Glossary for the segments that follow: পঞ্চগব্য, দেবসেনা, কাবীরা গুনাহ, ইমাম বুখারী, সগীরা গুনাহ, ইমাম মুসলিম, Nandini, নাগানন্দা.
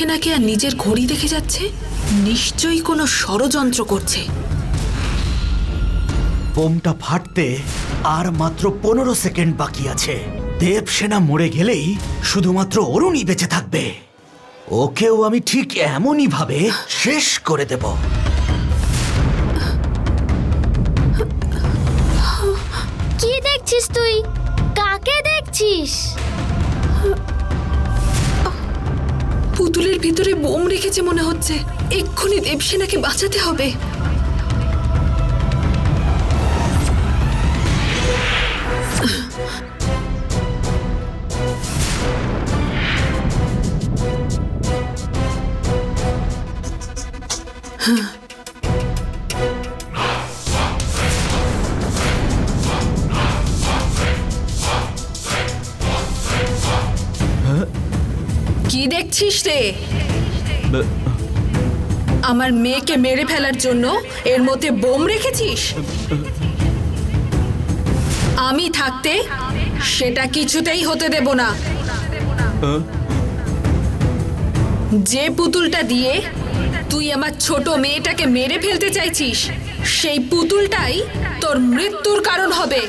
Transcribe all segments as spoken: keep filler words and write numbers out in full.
সে নাকি আর নিজের ঘড়ি দেখে যাচ্ছে, নিশ্চয়ই কোনো ষড়যন্ত্র করছে। বোমটা ফাটতে আর মাত্র পনেরো সেকেন্ড বাকি আছে। দেবসেনা মরে গেলেই শুধুমাত্র অরুণই বেঁচে থাকবে। ওকেও আমি ঠিক এমনই ভাবে শেষ করে দেব। কি দেখছিস তুই? কাকে দেখছিস? পুতুলের ভিতরে বোম রেখেছে মনে হচ্ছে। এক্ষুনি দেবসেনাকে বাঁচাতে হবে। কি দেখছিস রে? আমার মেয়েকে মেরে ফেলার জন্য এর মধ্যে বোম রেখেছিস? আমি থাকতে সেটা কিছুতেই হতে দেব না। যে পুতুলটা দিয়ে তুই আমার ছোট মেয়েটাকে মেরে ফেলতে চাইছিস, সেই পুতুলটাই তোর মৃত্যুর কারণ হবে।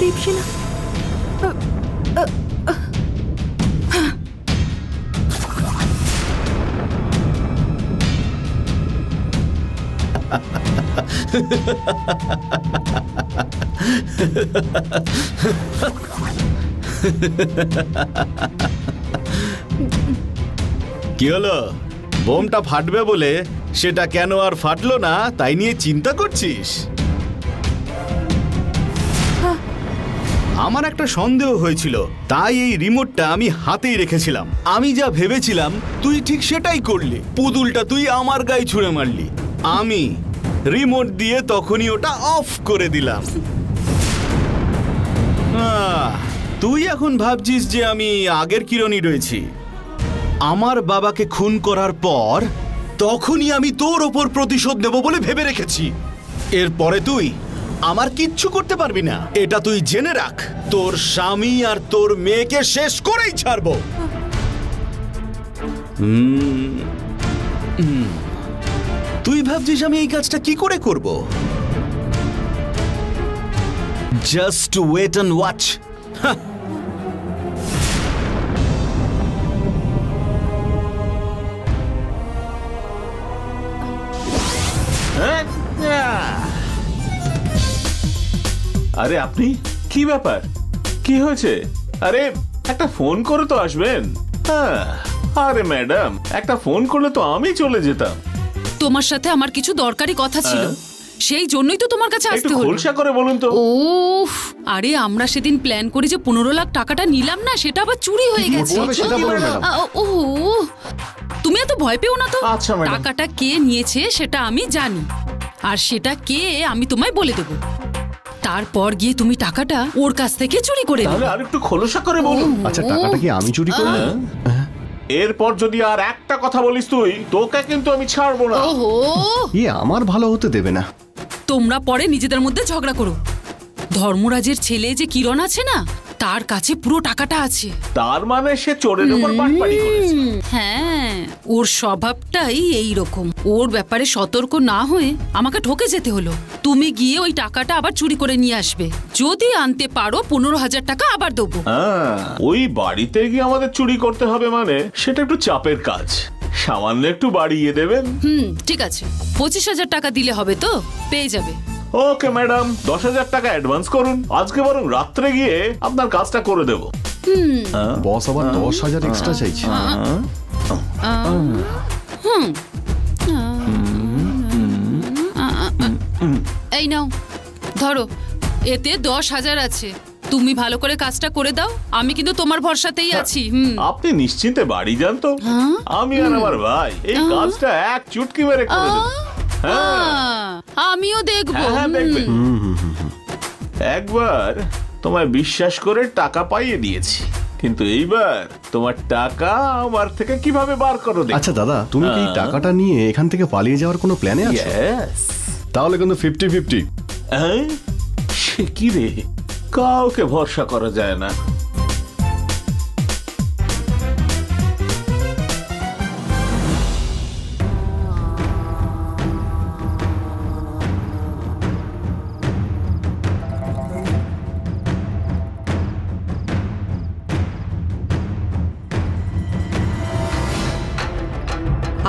দেবসেনা, কি হলো? বোমটা ফাটবে বলে সেটা কেন আর ফাটলো না তাই নিয়ে চিন্তা করছিস? আমার একটা সন্দেহ হয়েছিল, তাই এই রিমোটটা আমি হাতেই রেখেছিলাম। আমি যা ভেবেছিলাম তুই ঠিক সেটাই করলি। পুতুলটা তুই আমার গায়ে ছুঁড়ে মারলি, আমি রিমোট দিয়ে তখনই ওটা অফ করে দিলাম। তুই এখন ভাবছিস যে আমি আগের কিরণী রয়েছি। আমার বাবাকে খুন করার পর তখনই আমি তোর ওপর প্রতিশোধ নেব বলে ভেবে রেখেছি। এরপরে তুই আমার কিচ্ছু করতে পারবি না, এটা তুই জেনে রাখ। তোর স্বামী আর তোর মেয়েকে শেষ করেই ছাড়ব। তুই ভাবছিস আমি এই কাজটা কি করে করব? Just wait and watch. আরে আপনি, কি ব্যাপার? কি হয়েছে? আরে একটা ফোন করে তো আসবেন। আরে ম্যাডাম, একটা ফোন করলে তো আমি চলে যেতাম। তোমার সাথে আমার কিছু দরকারি কথা ছিল, সেই জন্যই তো তোমার কাছে আসতে হলো। খোলসা করে বলুন তো। উফ, আরে আমরা সেদিন প্ল্যান করি যে পনেরো লাখ টাকাটা নিলাম না, সেটা আবার চুরি হয়ে গেছে। ওহ, তুমি এত ভয় পেও না তো। টাকাটা কে নিয়েছে সেটা আমি জানি, আর সেটা কে আমি তোমায় বলে দেবো। তারপর গিয়ে তুমি টাকাটা ওর কাছ থেকে চুরি করে নিলে। আর একটু খোলসা করে বল। আচ্ছা, টাকাটা কি আমি চুরি করলাম? এরপর যদি আর একটা কথা বলিস তুই, তোকে কিন্তু আমি ছাড়বো না। ওহো, এ আমার ভালো হতে দেবে না। তোমরা পরে নিজেদের মধ্যে ঝগড়া করো। ধর্মরাজের ছেলে যে কিরণ আছে না, তার কাছে পুরো টাকাটা আছে। তার মানে সে চোরের উপর পাটপাড়ি করেছে। হ্যাঁ, ওর স্বভাবটাই এই রকম। ওর ব্যাপারে সতর্ক না হয়ে আমাকে ঠকে যেতে হলো। তুমি গিয়ে ওই টাকাটা আবার চুরি করে নিয়ে আসবে। যদি আনতে পারো পনেরো হাজার টাকা আবার দেবো। ওই বাড়িতে গিয়ে আমাদের চুরি করতে হবে মানে সেটা একটু চাপের কাজ। সামান্য একটু বাড়িয়ে দেবেন। হুম, ঠিক আছে। পঁচিশ হাজার টাকা দিলে হবে তো? পেয়ে যাবে। ওকে ম্যাডাম, দশ হাজার টাকা অ্যাডভান্স করুন। আজকে বরং রাত্রে গিয়ে আপনার কাজটা করে দেবো। বস আবার দশ হাজার এক্সট্রা চাইছে। এই নাও, ধরো, এতে দশ হাজার আছে। তুমি ভালো করে কাজটা করে দাও, আমি কিন্তু তোমার ভরসাতেই আছি। আপনি নিশ্চিন্তে বাড়ি যান তো। আমি আর আমার ভাই এই কাজটা এক চুটকি মেরে করে দেব। আমিও দেখবো। एक बार तुम्हें विश्वास करे टाका पाइए दिएছি কিন্তু এইবার তোমার টাকা আমার থেকে কিভাবে বার করো দেখো। আচ্ছা দাদা তুমি কি টাকাটা নিয়ে এখান থেকে পালিয়ে যাওয়ার কোনো প্ল্যানে আছো? यस তাহলে কিন্তু পঞ্চাশ পঞ্চাশ। হ্যাঁ সে কি রে, কাউকে ভরসা করা যায় না।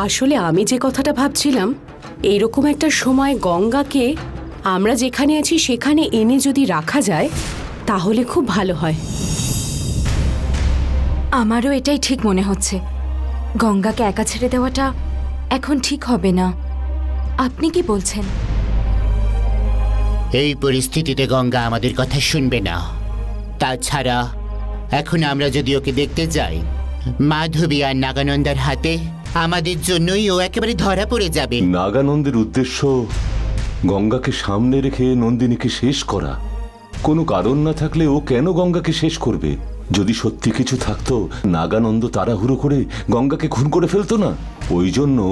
आसले आमी जे कथाटा भाबछिलाम एई रकम एकटा समय गंगाके आमरा जेखाने आछि सेखाने एने जोदि राखा जाय ताहले खूब भालो हय। आमारो एटाई ठीक मने होच्छे, गंगाके एका छेड़े देवाटा एखन ठीक हबे ना। आपनि कि बोलछेन? एई परिस्थितिते गंगा आमादेर कथा शुनबे ना, ताछाड़ा एखन आमरा जोदि ओके देखते जाई माधवी आर नागानंदार हाते नागानंदेर उद्देश्य गंगा के सामने रेखे नंदिनी के शेष करा। कोनो कारण ना थाकले ओ केनो गंगा के शेष करबे? यदि सत्यि किछु थाकतो नागानंद ताड़ाहुड़ो करे गंगा के खून करे फेलतो ना। ओई जोन्नो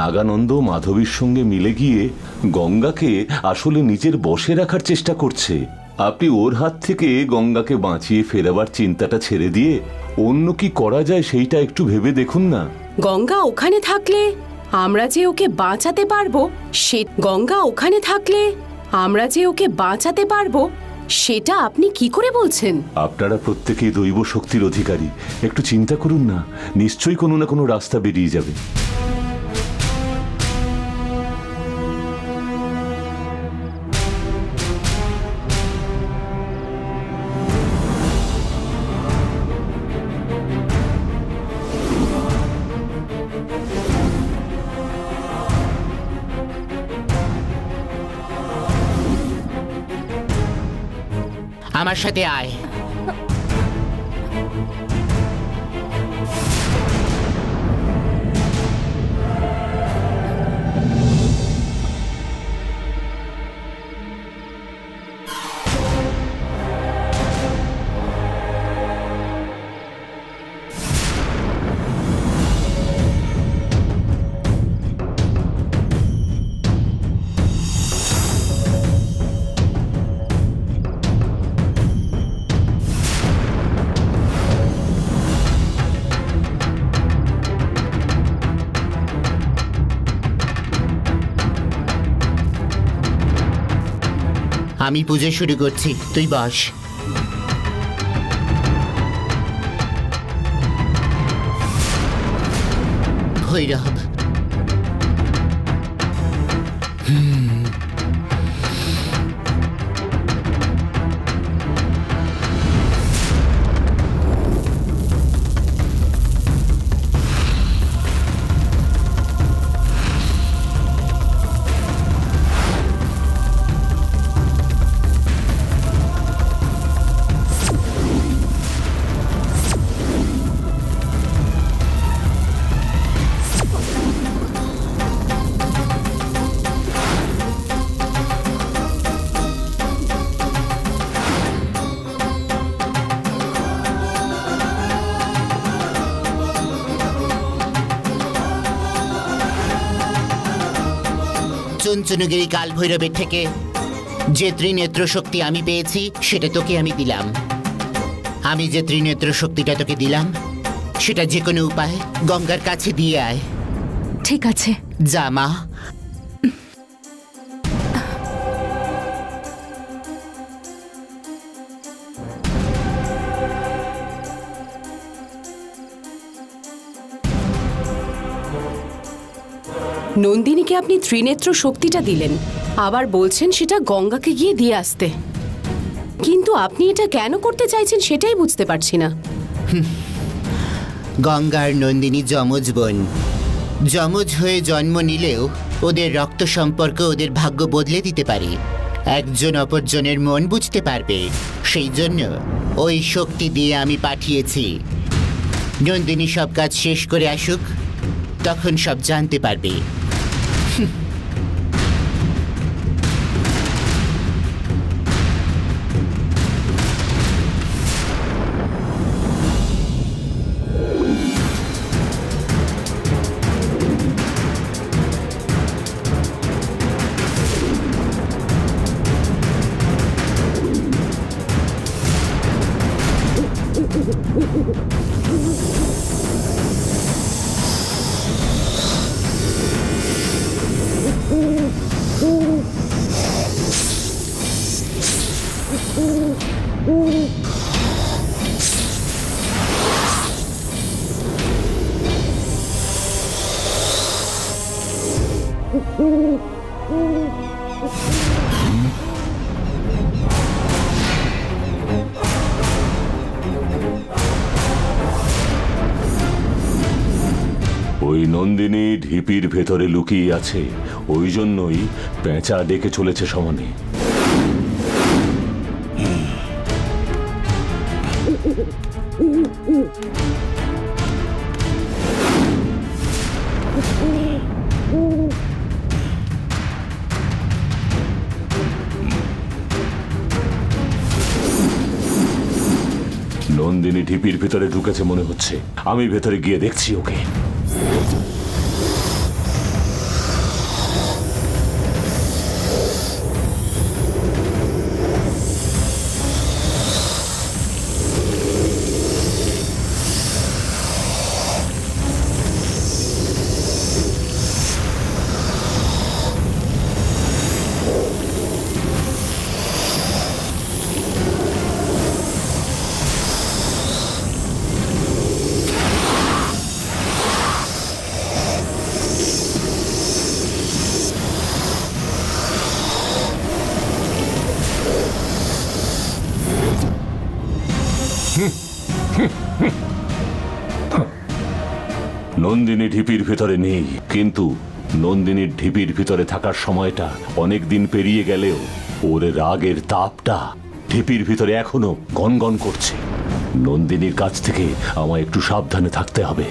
नागानंद माधवीर संगे मिले गिये गंगा के आसले निजेर बशे राखार चेष्टा करछे। आपनि ओर हाथ थेके गंगा के बाँचिये फेराबार चिंताटा छेड़े दिये अन्य कि करा जाय सेइटा एकटु भेबे देखुन ना। गंगा ओखाने थाकले आमरा जे ओके बाँचाते पारबो से गंगा ओखाने थाकले आमरा जे ओके बाँचाते पारबो सेटा आपनि कि करे बोलछेन? आपनारा प्रत्येकेई दैव शक्तिर अधिकारी, एकटु चिंता करुन ना, निश्चयई कोनो ना कोनो रास्ता बेरिये जाबे। आमार साथे आय। आमी पूजा शुरू करছি, তুই বস। ভৈরব चुनचुनगिरी काल भैरवेर थेके जे त्रिनेत्र शक्ति आमी पेयेछि सेटा तोके आमी दिलाम। आमी जे त्रिनेत्र शक्तिटा तोके दिलाम सेटा जे कोनो उपाये गंगार काछे दिये आय। ठीक आछे जा मा। नंदिनी के अपनी त्रिनेत्र शक्तिटा दिलेन, आबार बोलछेन सेटा गंगा के गिये दिये आसते, किन्तु आपनी एटा केन करते चाइछेन सेटाई बुझते पारछि ना। गंगार नंदिनी जमज बोन, जमज हये जन्म निलेओ ओदेर रक्त सम्पर्क ओदेर भाग्य बदले दिते पारे। एकजन अपरजनेर मन बुझते पारबे, सेई जोन्नो ओई शक्ति दिये आमी पाठियेछि। नंदिनी सब काज शेष करे आसुक तखन सब जानते पारबे। नंदिनी ढिपिर भेतरे लुकिए आछे, ओई जन्नोई पेचा डेके चलेछे समाने। नंदिनी ढिपिर भेतरे ढुकेছে মনে হচ্ছে, আমি ভেতরে গিয়ে দেখছি ওকে। नंदिनी ढिपिर भीतरे नहीं, किन्तु नंदिनी ढिपिर भीतरे थाकार समयटा अनेक दिन पेरिये गेलेओ ओर रागेर तापटा ढिपिर भीतरे एखोनो गनगन करछे। नंदिनीर काछ थेके आमाय एकटु साबधाने थाकते हबे।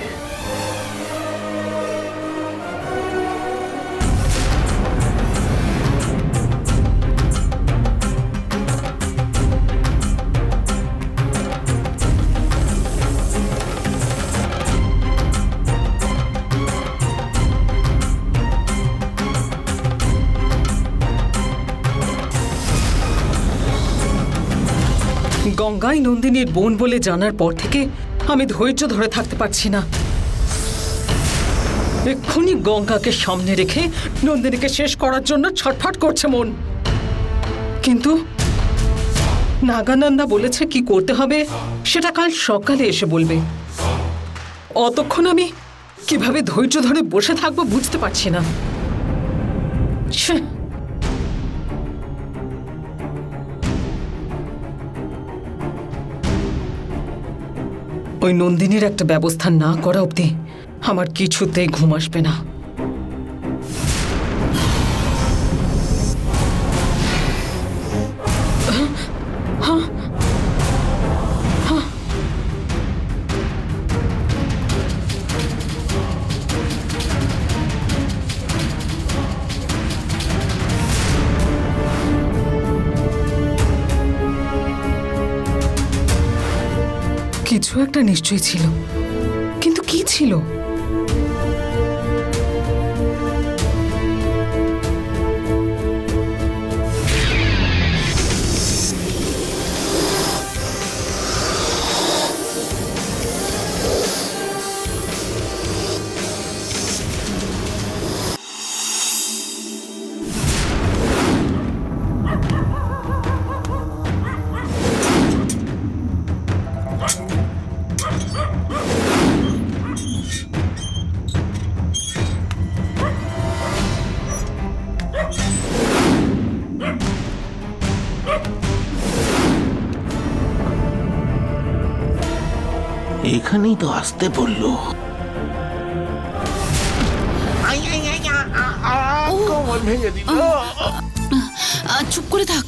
गंगाई नंदिनीर बोन बोले जानार पर थेके आमी धैर्य धरे थाकते पारछि ना। एखुनी गंगा के सामने रेखे नंदिनी के शेष करार जन्य छटफट करछे मन, किन्तु नागानंदा बोलेছে কি করতে হবে সেটা কাল সকালে এসে বলবে। অতক্ষণ আমি কিভাবে ধৈর্য ধরে বসে থাকবো বুঝতে পারছি না। ওই নন্দিনীর একটা ব্যবস্থা না করা অবধি আমার কিছুতেই ঘুম আসবে না। কিছু একটা নিশ্চয়ই ছিল, কিন্তু কি ছিল? এখানেই তো আসতে বললো। চুপ করে থাক।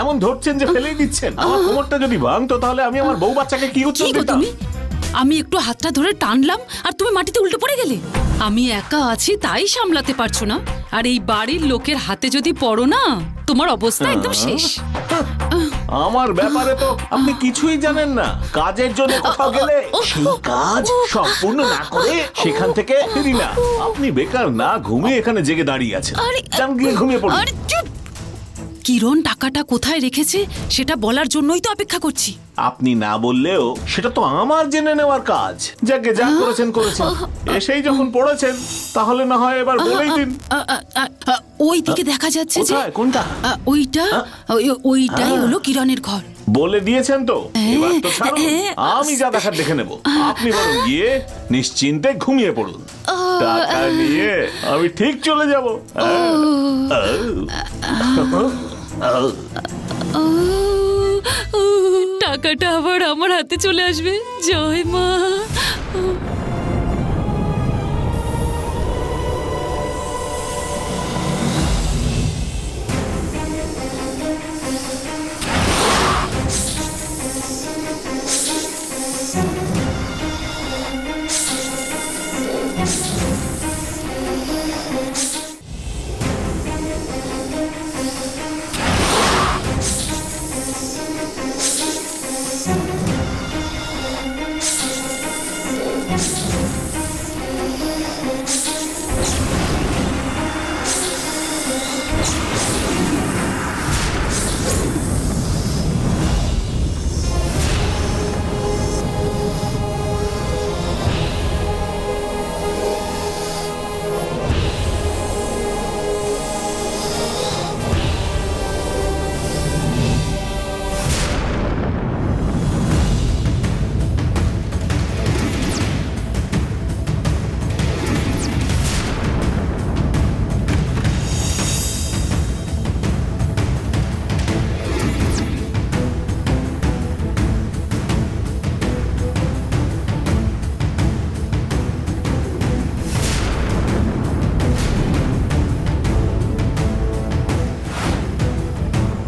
এমন ধরছেন যে ফেলেই দিচ্ছেন। আমার কোমরটা যদি ভাঙতো তাহলে আমি আমার বউ বাচ্চাকে কি উত্তর দিতাম? আমি একটু হাতটা ধরে টানলাম আর তুমি মাটিতে উল্টো পড়ে গেলে। আমি একা আছি তাই সামলাতে পারছো না, আর এই বাড়ির লোকের হাতে যদি পড়ো না তোমার অবস্থা একদম শেষ। আমার ব্যাপারে তো আপনি কিছুই জানেন না। কাজের জন্য কোথাও গেলে সেই কাজ সম্পূর্ণ না করে সেখান থেকে ফিরি না। আপনি বেকার না ঘুমিয়ে এখানে জেগে দাঁড়িয়ে আছেন। আরে চুপ, কিরণ টাকাটা কোথায় রেখেছে সেটা বলার জন্যই তো অপেক্ষা করছি। আপনি না বললেও সেটা তো আমার জেনে নেওয়ার কাজ। যাকে যা করেছেন করেছেন, এসেই যখন পড়েছেন তাহলে না হয় এবার বলেই দিন। ওই দিকে দেখা যাচ্ছে যে কোনটা? ওইটা, ওইটাই হলো কিরণের ঘর। বলে দিয়েছেন তো, এবার তো ছাড়ুন, আমি যা দেখার দেখে নেব। আপনি বরং গিয়ে নিশ্চিন্তে ঘুমিয়ে পড়ুন, টাকা নিয়ে আমি ঠিক চলে যাব। টাকাটা আবার আমার হাতে চলে আসবে। জয় মা।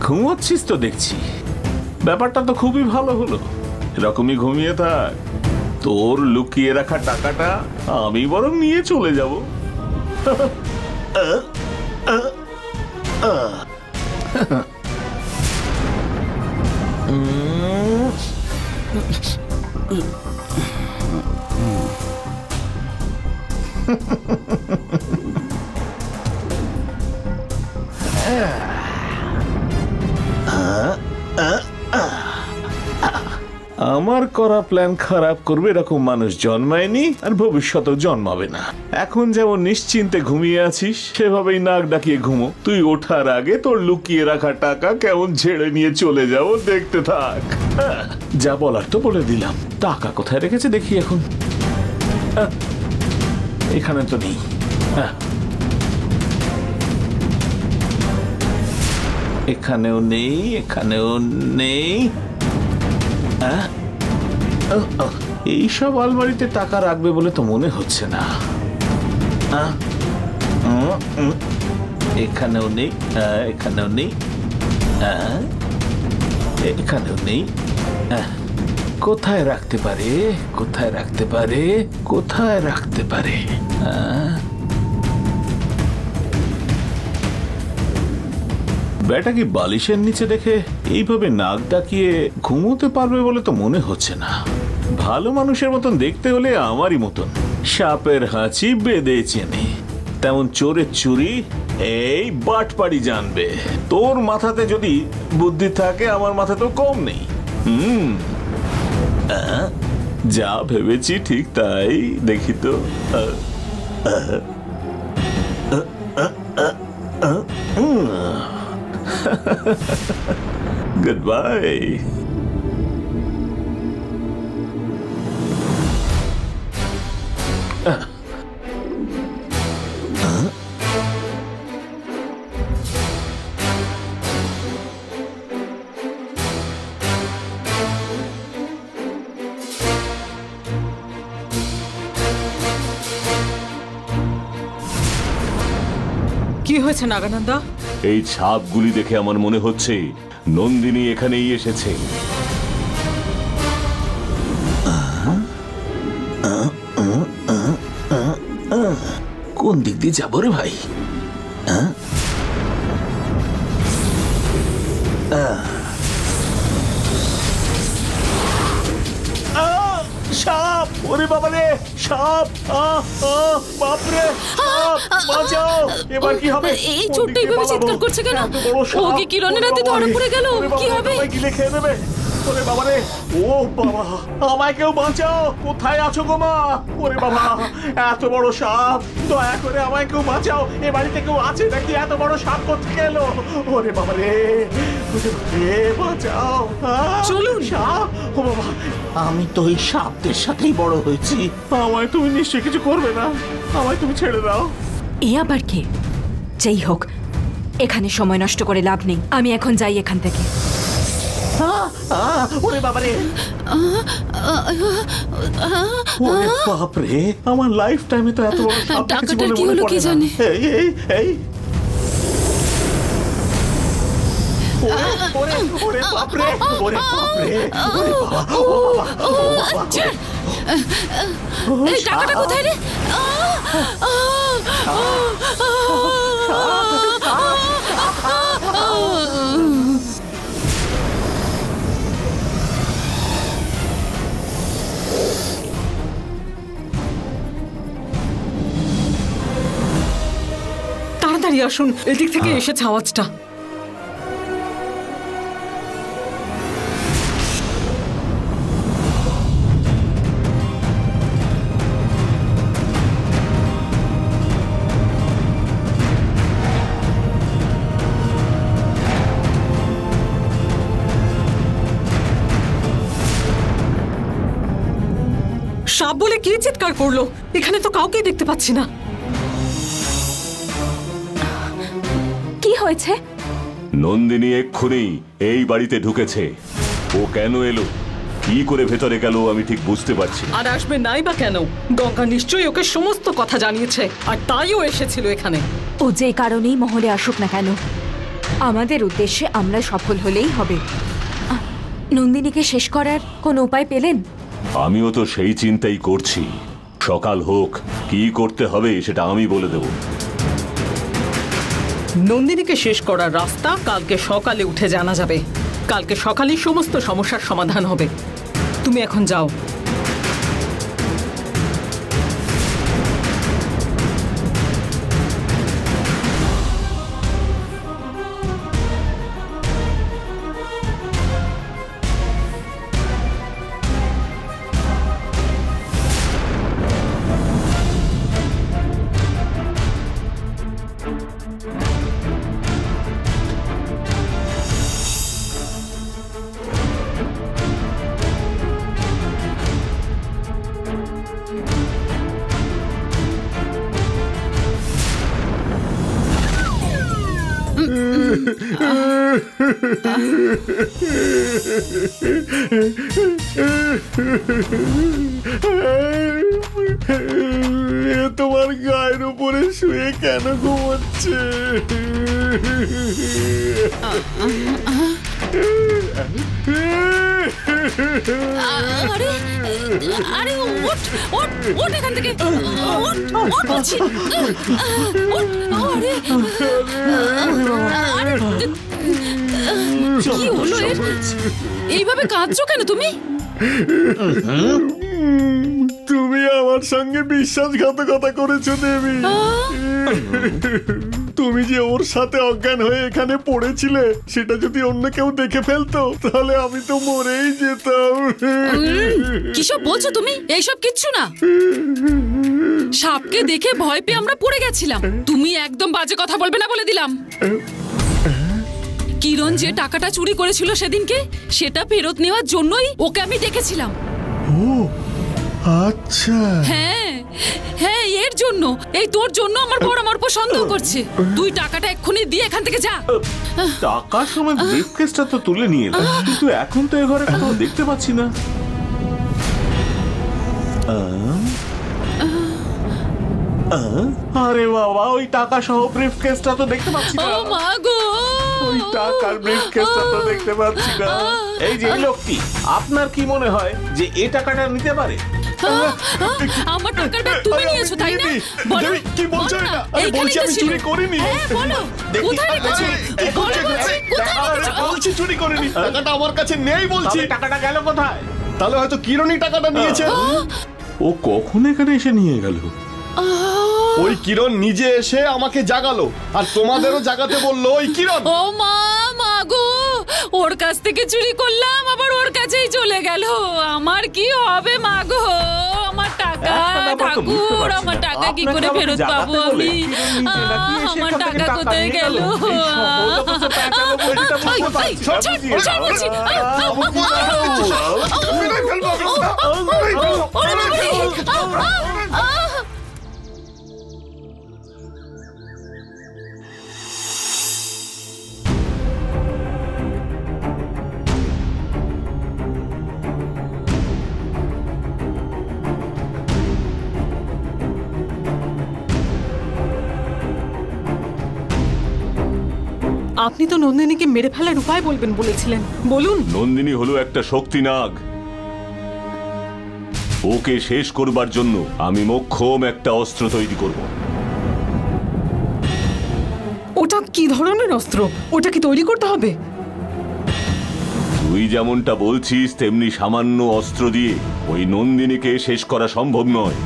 ঘুমোচ্ছিস তো দেখছি, ব্যাপারটা তো খুবই ভালো হলো। এরকমই ঘুমিয়ে থাক, তোর লুকিয়ে রাখা টাকাটা আমি বরং নিয়ে চলে যাব। আমার করা প্ল্যান খারাপ করবে এরকম মানুষ জন্মায়নি, আর ভবিষ্যতে জন্মাবে না। এখন যেমন নিশ্চিন্তে ঘুমিয়ে আছিস, সেভাবেই নাক ডাকিয়ে ঘুমো। তুই ওঠার আগে তোর লুকিয়ে রাখা টাকা কেমন ঝেড়ে নিয়ে চলে যাও, দেখতে থাক। যা বলার তো বলে দিলাম। টাকা কোথায় রেখেছে দেখি এখন। এখানে তো নেই। এখানেও নেই, এখানেও নেই। এইসব আলমারিতে টাকা রাখবে বলে তো মনে হচ্ছে না। এখানেও নেই, এখানেও নেই, এখানেও নেই। কোথায় রাখতে পারে, কোথায় রাখতে পারে, কোথায় রাখতে পারে? বেটা কি বালিশের নিচে দেখে এইভাবে নাক ডাকিয়ে ঘুমোতে পারবে বলে তো মনে হচ্ছে না। ভালো মানুষের মতন দেখতে হলে আমারই মতন সাপের হাঁচি বেঁধে চেনে, তেমন চোরের চুরি এই বাটপাড়ি জানবে। তোর মাথাতে যদি বুদ্ধি থাকে, আমার মাথা তো কম নেই। হুম, যা ভেবেছি ঠিক তাই। দেখি তো। Goodbye. Uh. Huh? কি হয়েছে নাগানন্দা? এই ছাপগুলি দেখে আমার মনে হচ্ছে নন্দিনী এখানেই এসেছে। কোন দিক দিয়ে যাব রে ভাই? সাপ! ওরে उरी बाबा रे सांप बाप रे বাঁচাও এবার কি হবে এই ছোট্ট এইভাবে চিৎকার করছে কেন ওকে কিরণের হাতে ধরা পড়ে গেল কি হবে ওই গিলে খেয়ে নেবে ওরে বাবা রে ও বাবা আমায় কেউ বাঁচাও কোথায় আছো গো মা ওরে বাবা এত বড় সাপ দয়া করে আমায় কেউ বাঁচাও এই বাড়িতে কেউ আছে নাকি এত বড় সাপ কোথা থেকে এলো ওরে বাবা রে ওরে বাঁচাও চলুন সাপ ও বাবা আমি তো এই সাপের সাথেই বড় হয়েছি আমায় তুমি নিশ্চয় কিছু করবে না আমায় তুমি ছেড়ে দাও ये आबार के जाई होक एखाने समय नष्ट करे लाभ नेई आमी एखन जाई एखान थेके ओरे बाबा रे ओरे बाप रे आमार लाइफ टाइमे तो एत बड़ सब किछु बोले मने पड़े ना एई एई एई ओरे ओरे बाप रे ओरे बाप रे ओरे बाप रे ए टाकाटा कोथाय रे তাড়াতাড়ি আসুন এদিক থেকে এসেছে আওয়াজটা সাপ বলে কি চিৎকার করলো এখানে তো কাউকে দেখতে পাচ্ছি না কি হয়েছে নন্দিনী এক্ষুনি এই বাড়িতে ঢুকেছে ও কেন এলো কি করে ভেতরে গেল আমি ঠিক বুঝতে পারছি না আর আসবে নাই বা কেন গঙ্গা নিশ্চয়ই ওকে সমস্ত কথা জানিয়েছে আর তাইও এসেছিল এখানে ও যে কারণেই মহলে আসুক না কেন আমাদের উদ্দেশ্যে আমরা সফল হলেই হবে নন্দিনীকে শেষ করার কোন উপায় পেলেন আমিও তো সেই চিন্তাই করছি সকাল হোক কি করতে হবে সেটা আমি বলে দেব নন্দিনীকে শেষ করার রাস্তা কালকে সকালে উঠে জানা যাবে কালকে সকালেই সমস্ত সমস্যার সমাধান হবে তুমি এখন যাও তোমার গায়ের উপরে শুয়ে কেন ঘুমাচ্ছে সাপকে দেখে ভয় পেয়ে আমরা পড়ে গেছিলাম তুমি একদম বাজে কথা বলবে না বলে দিলাম কিরণ যে টাকাটা চুরি করেছিল সেদিনকে সেটা ফেরত নেওয়ার জন্যই ওকে আমি ডেকেছিলাম ও আচ্ছা হ্যাঁ হ্যাঁ এর জন্য এই তোর জন্য আমার বড় মরপ সন্দেহ করছে তুই টাকাটা এক্ষুনি দিয়ে এখান থেকে যা টাকার সময় ব্রিফকেসটা তো তুলে নিয়ে এলাম কিন্তু এখন তো এই ঘরে কোথাও দেখতে পাচ্ছি না আরে বাবা ওই টাকা সহ ব্রিফকেসটা তো দেখতে পাচ্ছি না ও মা গো चुरी टाका ও কখন এখানে এসে নিয়ে গেল? ওই কিরণ নিজে এসে আমাকে জাগালো আর তোমাদেরও জাগাতে বললো ওই কিরণ। ও মা মাগো, ওর কাছ থেকে চুরি করলাম আবার ওর কাছেই চলে গেল, আমার কি হবে মাগো? আমার টাকা ঠাকুর, আমার টাকা কি করে ফেরত পাবো আমি? আমার টাকা কোথায় গেল? আপনি তো নন্দিনীকে মেরে ফেলার উপায় বলবেন বলেছিলেন, বলুন। নন্দিনী হলো একটা শক্তি নাগ, ওকে শেষ করবার জন্য আমি মোক্ষম একটা অস্ত্র তৈরি করব। ওটা কি ধরনের অস্ত্র? ওটা কি তৈরি করতে হবে? তুই যেমনটা বলছিস তেমনি সামান্য অস্ত্র দিয়ে ওই নন্দিনীকে শেষ করা সম্ভব নয়।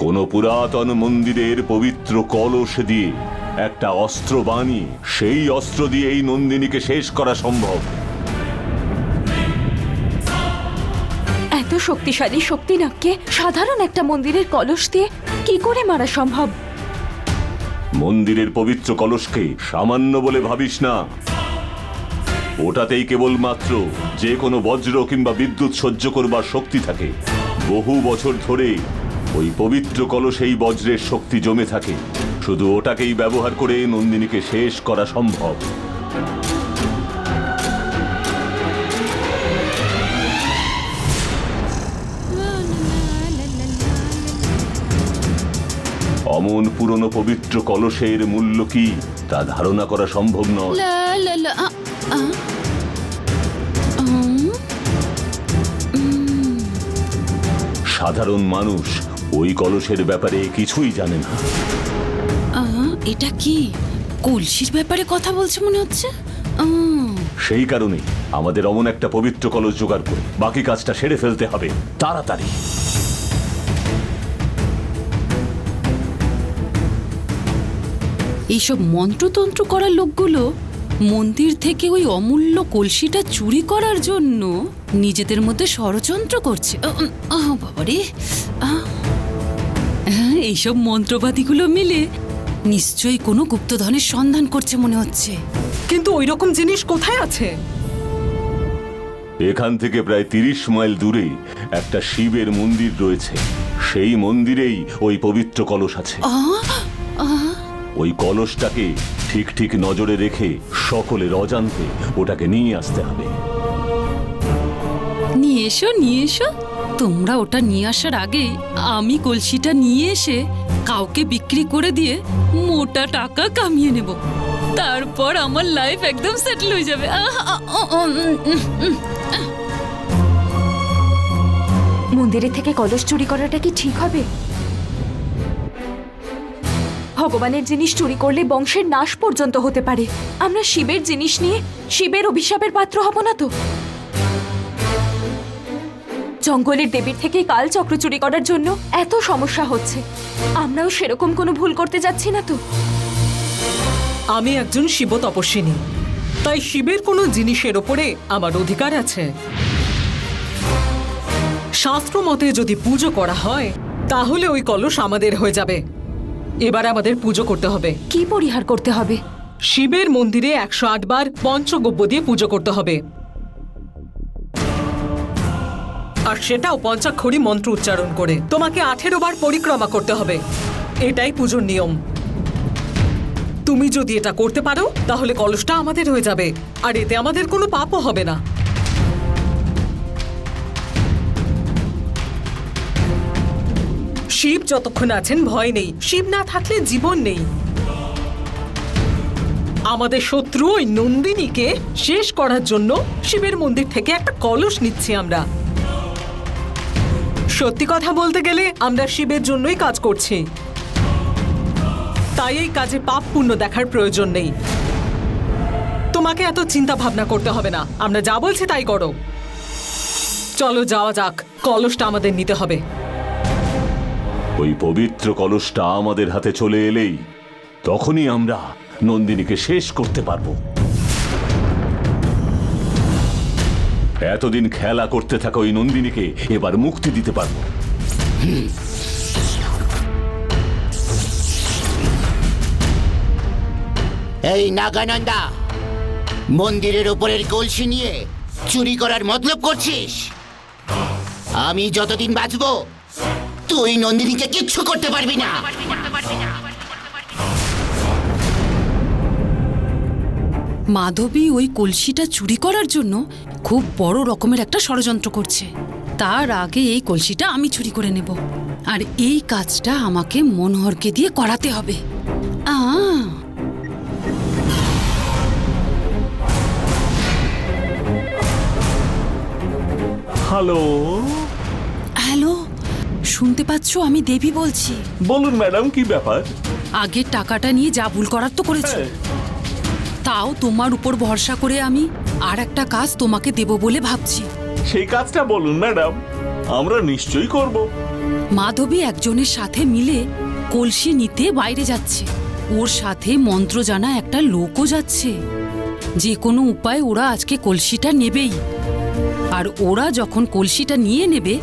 কোনো পুরাতন মন্দিরের পবিত্র কলস দিয়ে একটা অস্ত্র বানিয়ে সেই অস্ত্র দিয়ে এই নন্দিনীকে শেষ করা সম্ভব। এত শক্তিশালী শক্তি নাককে সাধারণ একটা মন্দিরের কলস দিয়ে কি করে মারা সম্ভব? মন্দিরের পবিত্র কলসকে সামান্য বলে ভাবিস না, ওটাতেই কেবলমাত্র যে কোনো বজ্র কিংবা বিদ্যুৎ সহ্য করবার শক্তি থাকে। বহু বছর ধরে ওই পবিত্র কলসেই বজ্রের শক্তি জমে থাকে, শুধু ওটাকেই ব্যবহার করে নন্দিনীকে শেষ করা সম্ভব। অমন পুরনো পবিত্র কলসের মূল্য কি তা ধারণা করা সম্ভব নয়। সাধারণ মানুষ ওই কলসের ব্যাপারে কিছুই জানে না। এটা কি কলসির ব্যাপারে কথা বলছে মনে হচ্ছে। সেই কারণে আমাদের অমন একটা পবিত্র কলস জোগাড় করে বাকি কাজটা সেরে ফেলতে হবে তাড়াতাড়ি। এইসব মন্ত্রতন্ত্র করার লোকগুলো মন্দির থেকে ওই অমূল্য কলসিটা চুরি করার জন্য নিজেদের মধ্যে ষড়যন্ত্র করছে। বাবারে, এইসব মন্ত্রবাদীগুলো মিলে নিশ্চয়ই কোনো গুপ্তধনের সন্ধান করছে মনে হচ্ছে। কিন্তু ওই রকম জিনিস কোথায় আছে? এখান থেকে প্রায় তিরিশ মাইল দূরে একটা শিবের মন্দির রয়েছে, সেই মন্দিরেই ওই পবিত্র কলস আছে। ওই কলসটাকে ঠিক ঠিক নজরে রেখে সকলের অজান্তে ওটাকে নিয়ে আসতে হবে। নিয়ে এসো, নিয়ে এসো। তোমরা ওটা নিয়ে আসার আগে আমি কলসিটা নিয়ে এসে কাউকে বিক্রি করে দিয়ে মোটা টাকা কামিয়ে নেব, তারপর আমার লাইফ একদম সেটেল হয়ে যাবে। মন্দিরের থেকে কলস চুরি করাটা কি ঠিক হবে? ভগবানের জিনিস চুরি করলে বংশের নাশ পর্যন্ত হতে পারে। আমরা শিবের জিনিস নিয়ে শিবের অভিশাপের পাত্র হব না তো? জঙ্গলের দেবীর থেকে কালচক্র চুরি করার জন্য এত সমস্যা হচ্ছে, আমরাও সেরকম কোনো ভুল করতে যাচ্ছি না তো? আমি একজন শিব তপস্বিনী, তাই শিবের কোনো জিনিসের ওপরে আমার অধিকার আছে। শাস্ত্র মতে যদি পুজো করা হয় তাহলে ওই কলস আমাদের হয়ে যাবে। এবার আমাদের পুজো করতে হবে। কি পরিহার করতে হবে? শিবের মন্দিরে একশো আট বার পঞ্চগব্য দিয়ে পুজো করতে হবে, আর সেটাও পঞ্চাক্ষরী মন্ত্র উচ্চারণ করে। তোমাকে আঠেরো বার পরিক্রমা করতে হবে, এটাই পুজোর নিয়ম। তুমি যদি এটা করতে পারো তাহলে কলসটা আমাদের হয়ে যাবে, আর এতে আমাদের কোনো পাপও হবে না। শিব যতক্ষণ আছেন ভয় নেই, শিব না থাকলে জীবন নেই। আমাদের শত্রু ওই নন্দিনীকে শেষ করার জন্য শিবের মন্দির থেকে একটা কলস নিচ্ছি আমরা। সত্যি কথা বলতে গেলে আমরা শিবের জন্যই কাজ করছি, তাই এই কাজে পাপ পুণ্য দেখার প্রয়োজন নেই। তোমাকে এত চিন্তা ভাবনা করতে হবে না, আমরা যা বলছি তাই করো। চলো যাওয়া যাক। কলসটা আমাদের নিতে হবে। ওই পবিত্র কলসটা আমাদের হাতে চলে এলেই তখনই আমরা নন্দিনীকে শেষ করতে পারবো। এতদিন খেলা করতে থাকা ওই নন্দিনীকে এবার মুক্তি দিতে পারবো। এই নাগানন্দা, মন্দিরের উপরের কলসি নিয়ে চুরি করার মতলব করছিস? আমি যতদিন বাঁচবো তুই নন্দিনীকে কিচ্ছু করতে পারবি না। মাধবী ওই কলসিটা চুরি করার জন্য খুব বড় রকমের একটা ষড়যন্ত্র করছে। তার আগে এই কলসিটা আমি চুরি করে নেব, আর এই কাজটা আমাকে মনোহরকে দিয়ে করাতে হবে। আ হ্যালো হ্যালো, শুনতে পাচ্ছ? আমি দেবী বলছি। বলুন ম্যাডাম, কি ব্যাপার? আগে টাকাটা নিয়ে যা ভুল করার তো করেছো, তাও তোমার উপর ভরসা করে আমি আর একটা কাজ তোমাকে দেব বলে ভাবছি। সেই কাজটা বলুন ম্যাডাম, আমরা নিশ্চয়ই করব। মাধবী একজনের সাথে মিলে কলসি নিতে বাইরে যাচ্ছে, ওর সাথে মন্ত্র জানা একটা লোকও যাচ্ছে। যে কোনো উপায়ে ওরা আজকে কলসিটা নেবেই, আর ওরা যখন কলসিটা নিয়ে নেবে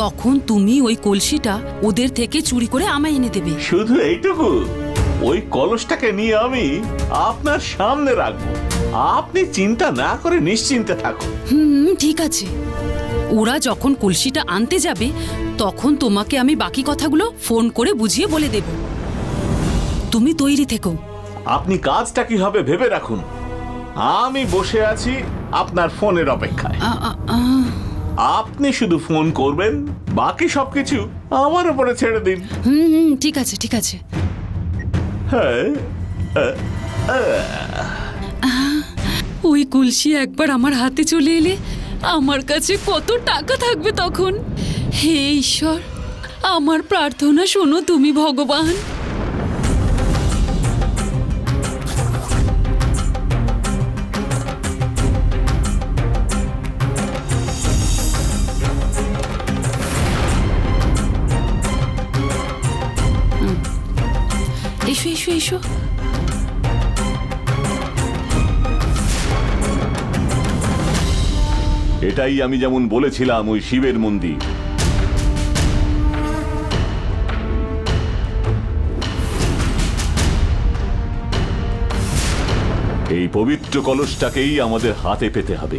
তখন তুমি ওই কলসিটা ওদের থেকে চুরি করে আমায় এনে দেবে। শুধু এইটুকু? ওই কলসটাকে নিয়ে আমি আপনার সামনে রাখবো, আপনি চিন্তা না করে নিশ্চিন্তে থাকুন। হুম, ঠিক আছে। ওরা যখন কলসিটা আনতে যাবে তখন তোমাকে আমি বাকি কথাগুলো ফোন করে বুঝিয়ে বলে দেব, তুমি তৈরি থেকো। আপনি কাজটা কি হবে ভেবে রাখুন, আমি বসে আছি আপনার ফোনের অপেক্ষায়। আপনি শুধু ফোন করবেন, বাকি সবকিছু আমার উপরে ছেড়ে দিন। হুম, ঠিক আছে ঠিক আছে। ওই কলসি একবার আমার হাতে চলে এলে আমার কাছে কত টাকা থাকবে তখন! হে ঈশ্বর, আমার প্রার্থনা শোনো তুমি ভগবান। এসো, এটাই আমি যেমন বলেছিলাম ওই শিবের মন্দির। এই পবিত্র কলসটাকেই আমাদের হাতে পেতে হবে।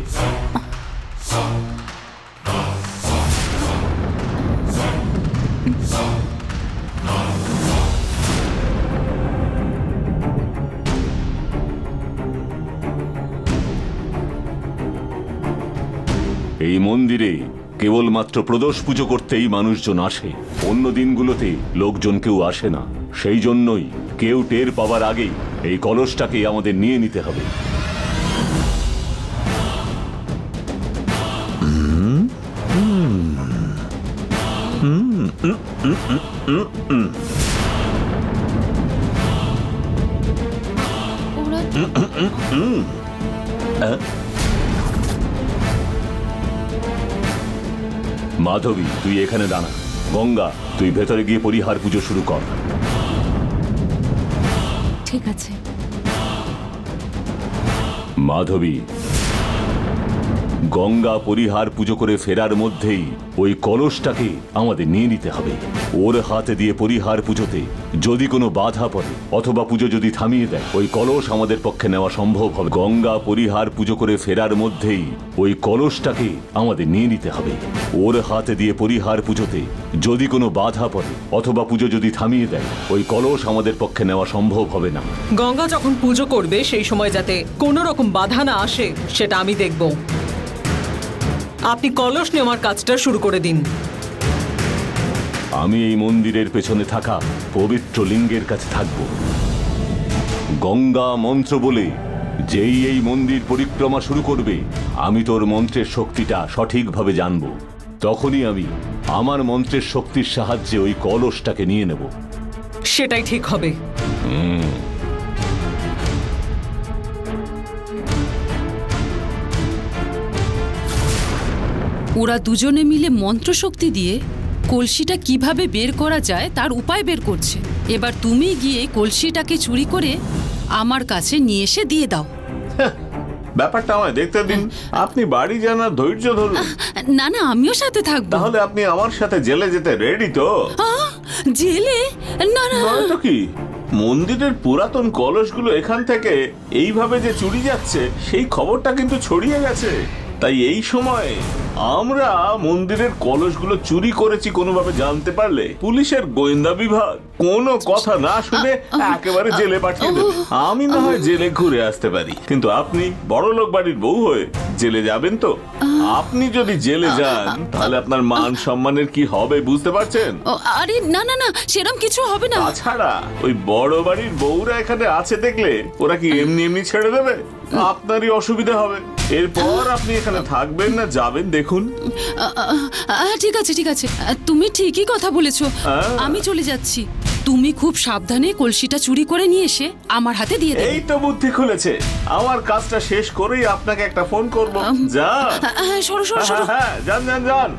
এই মন্দিরে কেবলমাত্র প্রদোষ পুজো করতেই মানুষজন আসে, অন্য দিনগুলোতে লোকজন কেউ আসে না। সেই জন্যই কেউ টের পাওয়ার আগেই এই কলসটাকে আমাদের নিয়ে নিতে হবে। মাধবী, তুই এখানে দাঁড়া। গঙ্গা, তুই ভেতরে গিয়ে পরিহার পুজো শুরু কর। ঠিক আছে। মাধবী, গঙ্গা পরিহার পুজো করে ফেরার মধ্যেই ওই কলসটাকে আমাদের নিয়ে নিতে হবে। ওর হাতে দিয়ে পরিহার পুজোতে যদি কোনো বাধা পড়ে অথবা পুজো যদি থামিয়ে দেয়, ওই কলস আমাদের পক্ষে নেওয়া সম্ভব হবে। গঙ্গা পরিহার পুজো করে ফেরার মধ্যেই ওই কলসটাকে আমাদের নিয়ে নিতে হবে। ওর হাতে দিয়ে পরিহার পুজোতে যদি কোনো বাধা পড়ে অথবা পুজো যদি থামিয়ে দেয়, ওই কলস আমাদের পক্ষে নেওয়া সম্ভব হবে না। গঙ্গা যখন পুজো করবে সেই সময় যাতে কোনো রকম বাধা না আসে সেটা আমি দেখব। আপনি কলস নেওয়ার কাজটা শুরু করে দিন। আমি এই মন্দিরের পেছনে থাকা পবিত্র লিঙ্গের কাছে থাকব। গঙ্গা মন্ত্র বলে যেই এই মন্দির পরিক্রমা শুরু করবে, আমি তোর মন্ত্রের শক্তিটা সঠিকভাবে জানব। তখনই আমি আমার মন্ত্রের শক্তির সাহায্যে ওই কলসটাকে নিয়ে নেব। সেটাই ঠিক হবে। হুম, ওরা দুজনে মিলে মন্ত্রশক্তি দিয়ে কলসিটা কিভাবে বের করা যায় তার উপায় বের করছে। এবার তুমি গিয়ে কলসিটাকে চুরি করে আমার কাছে নিয়ে এসে দিয়ে দাও। ব্যাপারটা আমায় দেখতে দিন, আপনি বাড়ি জানার ধৈর্য ধরুন। না না, আমিও সাথে থাকব। তাহলে আপনি আমার সাথে জেলে যেতে রেডি তো? জেলে না না, তো কি মন্দিরের পুরাতন কলসগুলো এখান থেকে এইভাবে যে চুরি যাচ্ছে সেই খবরটা কিন্তু ছড়িয়ে গেছে। তাই এই সময় আমরা মন্দিরের কলসগুলো চুরি করেছি কোনোভাবে জানতে পারলে পুলিশের গোয়েন্দা বিভাগ কোনো কথা না শুনে একেবারে জেলে পাঠিয়ে দেবে। আমি না হয় জেলে ঘুরে আসতে পারি, কিন্তু আপনি বড়লোক বাড়ির বউ হয়ে জেলে যাবেন তো? আপনি যদি জেলে যান তাহলে আপনার মান সম্মানের কি হবে, বুঝতে পারছেন? আরে না না না, সেরকম কিছু হবে না। তাছাড়া ওই বড় বাড়ির বউরা এখানে আছে, দেখলে ওরা কি এমনি এমনি ছেড়ে দেবে? আপনারই অসুবিধা হবে। এরপর আপনি এখানে থাকবেন না যাবেন দেখুন। ঠিক আছে ঠিক আছে, তুমি ঠিকই কথা বলেছো, আমি চলে যাচ্ছি। তুমি খুব সাবধানে কলসিটা চুরি করে নিয়ে এসে আমার হাতে দিয়ে দাও। এই তো বুদ্ধি খুলেছে, আমার কাজটা শেষ করেই আপনাকে একটা ফোন করব। যা, সরো সরো সরো। হ্যাঁ যান যান যান।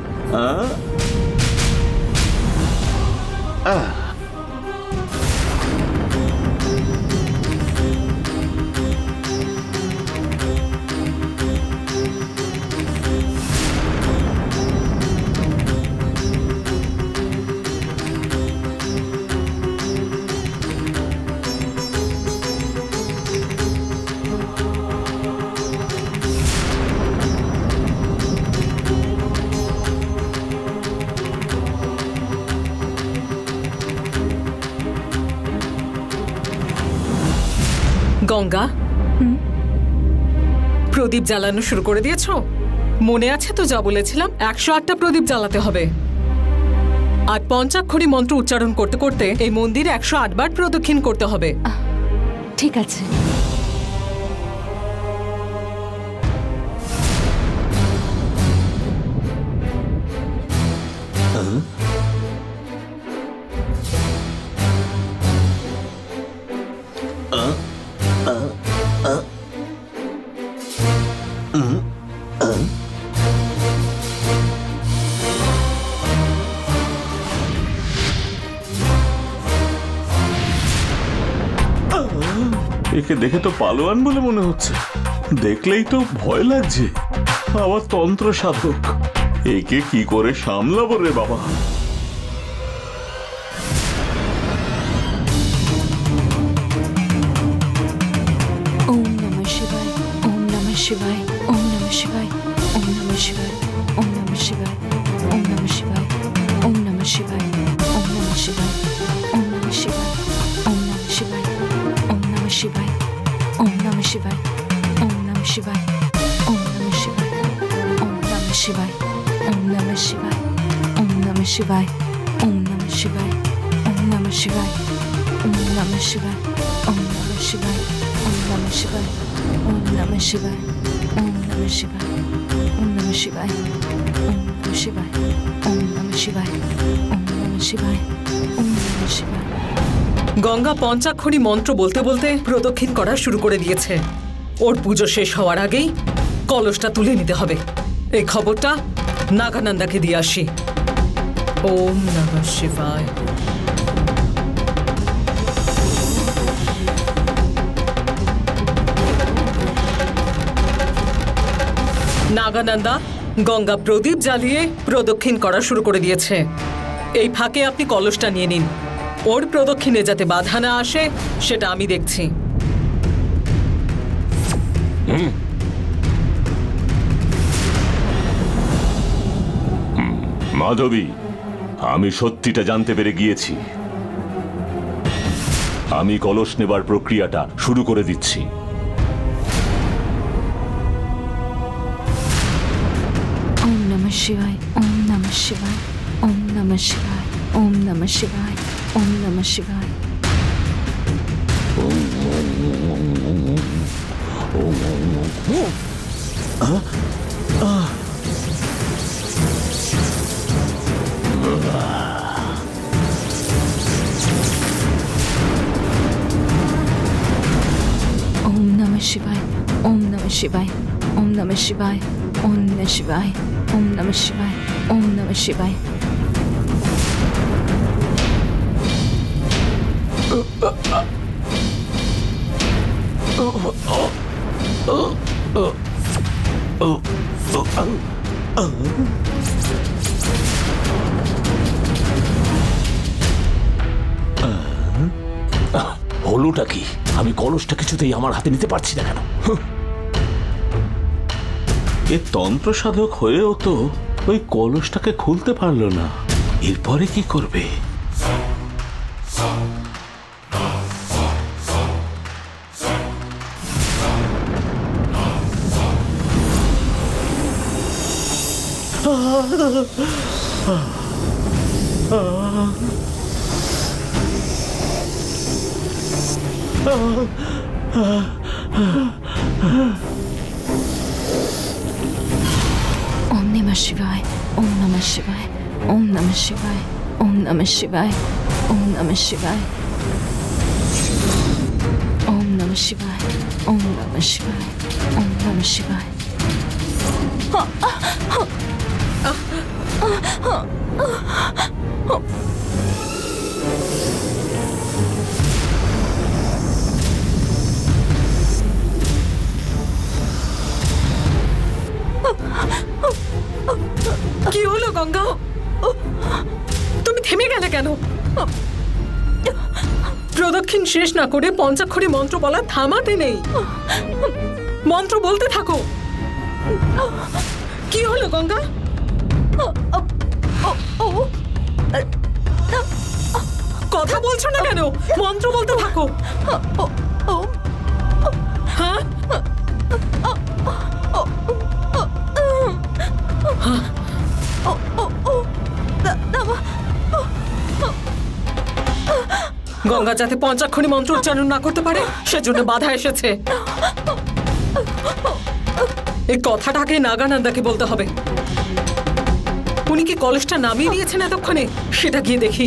গঙ্গা, প্রদীপ জ্বালানো শুরু করে দিয়েছ? মনে আছে তো যা বলেছিলাম, একশো আটটা প্রদীপ জ্বালাতে হবে। আর পঞ্চাক্ষরী মন্ত্র উচ্চারণ করতে করতে এই মন্দির একশো আটবার প্রদক্ষিণ করতে হবে। ঠিক আছে। একে দেখে তো পালোয়ান বলে মনে হচ্ছে, দেখলেই তো ভয় লাগছে। আবার তন্ত্র সাধক, একে কি করে সামলাবো রে বাবা? ওম নমঃ শিবায়, ওম নমঃ শিবায়, ওম নমঃ শিবায়, ওম নমঃ শিবায়, ওম নমঃ শিবায়, ওম নমঃ শিবায়, ওম নমঃ শিবায়, ওম নমঃ শিবায়, ওম নমঃ শিবায়, ওম নমঃ শিবায়, ওম নমঃ শিবায়, ওম নমঃ শিবায়, ওম নমঃ শিবায়, ওম নমঃ শিবায়, ওম নমঃ শিবায়, ওম নমঃ শিবায়, ওম নমঃ শিবায়, ওম নমঃ শিবায়, ওম নমঃ শিবায়, ওম নমঃ শিবায়, ওম নমঃ শিবায়, ওম নমঃ শিবায়, ওম নমঃ শিবায়, ওম নমঃ শিবায়, ওম নমঃ শিবায়, ওম নমঃ শিবায়, ওম নমঃ শিবায়, ওম নমঃ শিবায়, ওম নমঃ শিবায়। গঙ্গা পঞ্চাক্ষরী মন্ত্র বলতে বলতে প্রদক্ষিণ করা শুরু করে দিয়েছে। ওর পুজো শেষ হওয়ার আগেই কলসটা তুলে নিতে হবে। এই খবরটা নাগানন্দাকে দিয়ে আসি। ওম নমঃ শিবায়। নাগানন্দা, গঙ্গা প্রদীপ জ্বালিয়ে প্রদক্ষিণ করা শুরু করে দিয়েছে। এই ফাঁকে আপনি কলসটা নিয়ে নিন। ওর প্রদক্ষিণে যাতে বাধা না আসে সেটা আমি দেখছি। মাধবী, আমি সত্যিটা জানতে পেরে গিয়েছি। আমি কলস নেবার প্রক্রিয়াটা শুরু করে দিচ্ছি। शिवाय ओम नमः शिवाय ओम नमः शिवाय ओम नमः शिवाय ओम नमः शिवाय Om Om Om Om. Om Namah Shivay, Om Namah Shivay, Om Namah Shivay, Om Namah Shivay, ओम नमः शिवाय, ओम नमः शिवाय। हलोटा की हमें कलशटा किछुतेई आमार हाथे निते पारछि ना केन? ये तंत्र साधक होएओ तो ओई कलशटाके खुलते पारलो ना। एरपरे की करबे? शिवाय ओम नमः शिवाय, ओम नमः शिवाय, ओम नमः शिवाय, ओम नमः शिवाय, ओम नमः शिवाय, ओम नमः शिवाय, ओम नमः शिवाय। गंगा तुम थेमे गेले केन? प्रदक्षिण शेष ना करे पंचाक्षरी मंत्र बला थामाते नेई, मंत्र बोलते थाको। की हलो गंगा? कथा बोलछो ना केन? मंत्र बोलते थाको। हाँ हाँ गंगा जाते पंचाक्षरी मंत्र उच्चारण ना करते पारे सेजন্য बाधा এসেছে। এই কথাটাকে নাগানন্দাকে বলতে হবে। উনি কি কলসটা নামিয়ে দিয়েছেন এতক্ষণে? সেটা গিয়ে দেখি।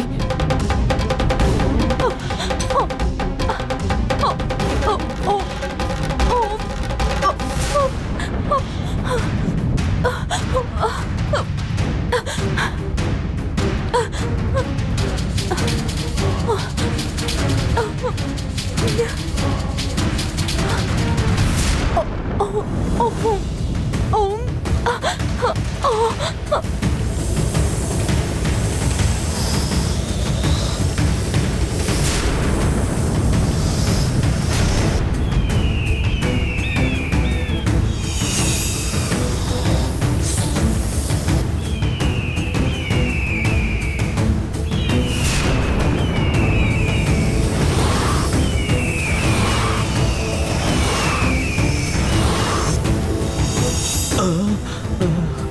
Oh